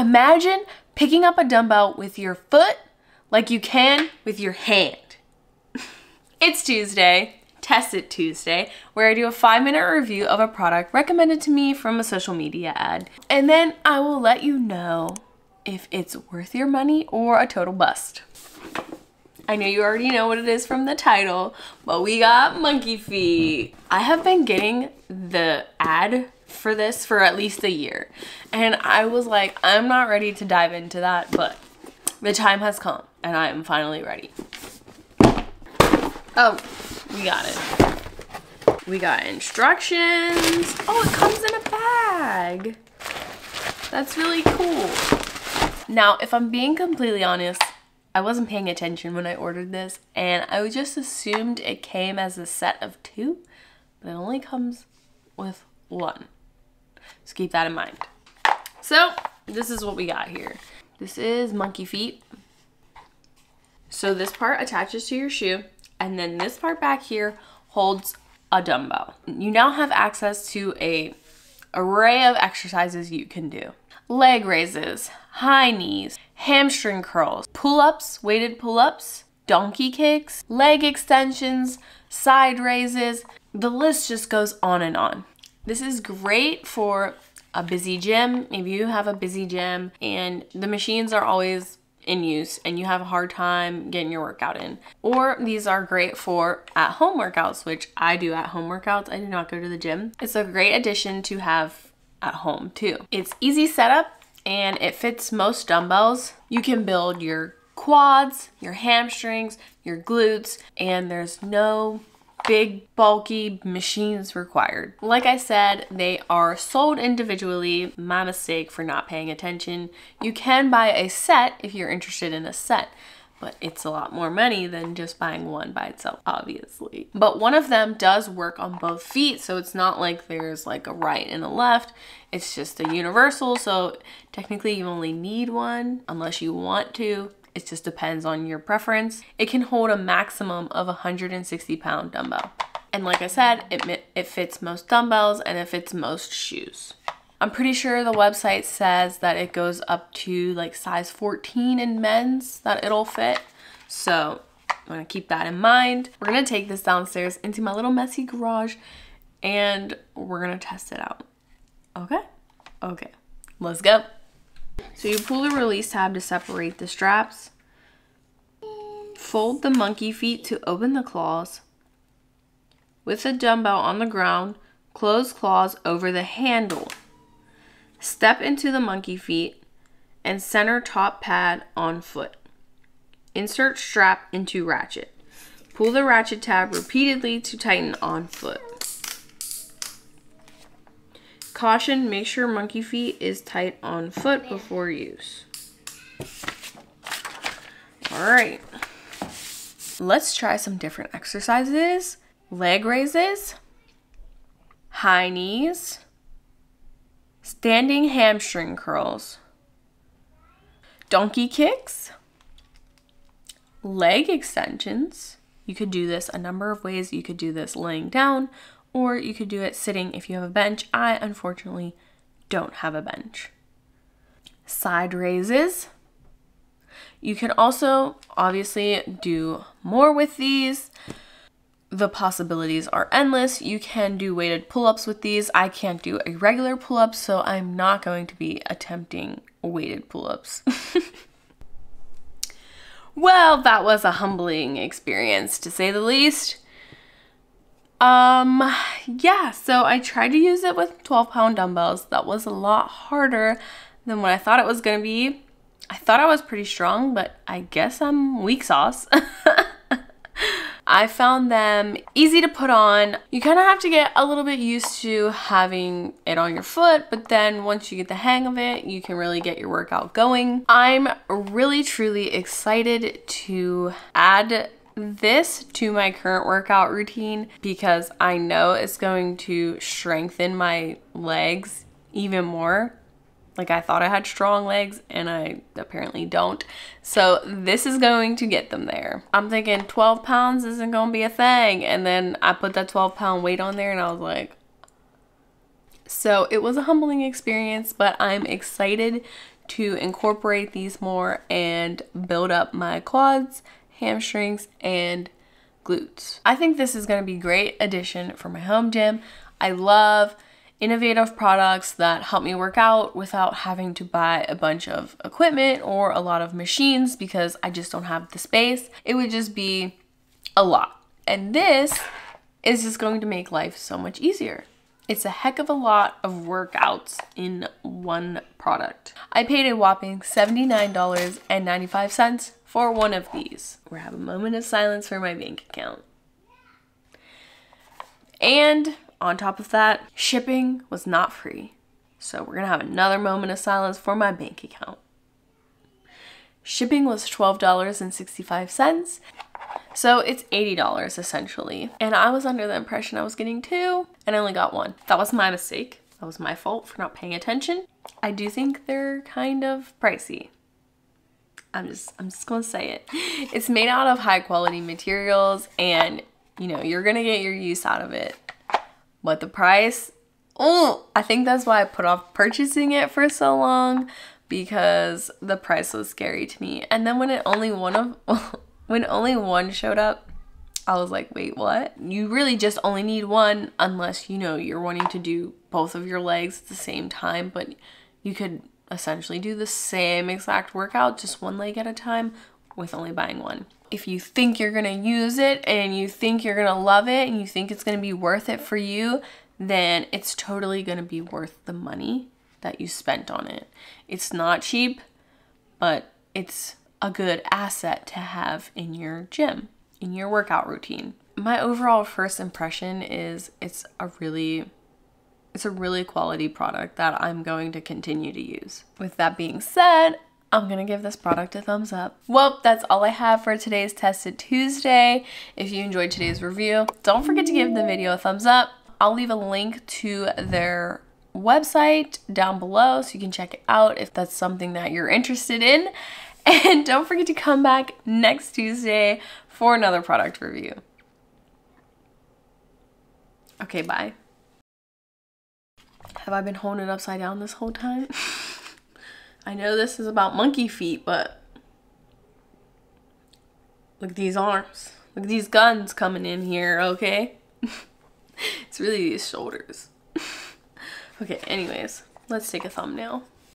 Imagine picking up a dumbbell with your foot like you can with your hand. It's Tuesday, Test It Tuesday, where I do a 5-minute review of a product recommended to me from a social media ad. And then I will let you know if it's worth your money or a total bust. I know you already know what it is from the title, but we got Monkey Feet. I have been getting the ad for this for at least a year. And I was like, I'm not ready to dive into that, but the time has come and I am finally ready. Oh, we got it. We got instructions. Oh, it comes in a bag. That's really cool. Now, if I'm being completely honest, I wasn't paying attention when I ordered this and I just assumed it came as a set of 2, but it only comes with 1. So keep that in mind. So this is what we got here. This is Monkey Feet. So this part attaches to your shoe. And then this part back here holds a dumbbell. You now have access to an array of exercises you can do. Leg raises, high knees, hamstring curls, pull-ups, weighted pull-ups, donkey kicks, leg extensions, side raises. The list just goes on and on. This is great for a busy gym. If you have a busy gym and the machines are always in use and you have a hard time getting your workout in. Or these are great for at-home workouts, which I do at-home workouts. I do not go to the gym. It's a great addition to have at home too. It's easy setup and it fits most dumbbells. You can build your quads, your hamstrings, your glutes, and there's no big bulky machines required. Like I said, they are sold individually. My mistake for not paying attention. You can buy a set if you're interested in a set, but it's a lot more money than just buying one by itself, obviously. But one of them does work on both feet, so it's not like there's like a right and a left. It's just a universal, so technically you only need one unless you want to. It just depends on your preference. It can hold a maximum of 160-pound dumbbell. And like I said, it fits most dumbbells and it fits most shoes. I'm pretty sure the website says that it goes up to like size 14 in men's that it'll fit. So I'm gonna keep that in mind. We're gonna take this downstairs into my little messy garage and we're gonna test it out. Okay? Okay, let's go. So you pull the release tab to separate the straps. Fold the monkey feet to open the claws. With the dumbbell on the ground, close claws over the handle. Step into the monkey feet and center top pad on foot. Insert strap into ratchet. Pull the ratchet tab repeatedly to tighten on foot. Caution, make sure monkey feet is tight on foot before use. All right, let's try some different exercises. Leg raises, high knees, standing hamstring curls, donkey kicks, leg extensions. You could do this a number of ways. You could do this laying down, or you could do it sitting if you have a bench. I unfortunately don't have a bench. Side raises. You can also obviously do more with these. The possibilities are endless. You can do weighted pull-ups with these. I can't do a regular pull-up, so I'm not going to be attempting weighted pull-ups. Well, that was a humbling experience to say the least. Yeah, so I tried to use it with 12-pound dumbbells. That was a lot harder than what I thought it was gonna be. I thought I was pretty strong, but I guess I'm weak sauce. I found them easy to put on. You kind of have to get a little bit used to having it on your foot, but then once you get the hang of it, you can really get your workout going. I'm really, truly excited to add this to my current workout routine because I know it's going to strengthen my legs even more. Like, I thought I had strong legs and I apparently don't. So this is going to get them there. I'm thinking 12 pounds isn't gonna be a thing. And then I put that 12-pound weight on there and I was like, so it was a humbling experience, but I'm excited to incorporate these more and build up my quads, hamstrings, and glutes. I think this is going to be a great addition for my home gym. I love innovative products that help me work out without having to buy a bunch of equipment or a lot of machines because I just don't have the space. It would just be a lot. And this is just going to make life so much easier. It's a heck of a lot of workouts in one product. I paid a whopping $79.95 for one of these. We're having a moment of silence for my bank account. And on top of that, shipping was not free. So we're gonna have another moment of silence for my bank account. Shipping was $12.65. So it's $80 essentially. And I was under the impression I was getting two and I only got one. That was my mistake. That was my fault for not paying attention. I do think they're kind of pricey. I'm just gonna say it. It's made out of high quality materials and you know, you're gonna get your use out of it. But the price, oh, I think that's why I put off purchasing it for so long because the price was scary to me. And then when only one showed up, I was like, wait, what? You really just only need one unless, you know, you're wanting to do both of your legs at the same time, but you could essentially do the same exact workout, just one leg at a time with only buying one. If you think you're gonna use it and you think you're gonna love it and you think it's gonna be worth it for you, then it's totally gonna be worth the money that you spent on it. It's not cheap, but it's a good asset to have in your gym, in your workout routine. My overall first impression is it's a really quality product that I'm going to continue to use. With that being said, I'm gonna give this product a thumbs up. Well, that's all I have for today's Test It Tuesday. If you enjoyed today's review, don't forget to give the video a thumbs up. I'll leave a link to their website down below so you can check it out if that's something that you're interested in. And don't forget to come back next Tuesday for another product review. Okay, bye. Have I been holding it upside down this whole time? I know this is about monkey feet, but look at these arms. Look at these guns coming in here, okay? It's really these shoulders. Okay, anyways, let's take a thumbnail.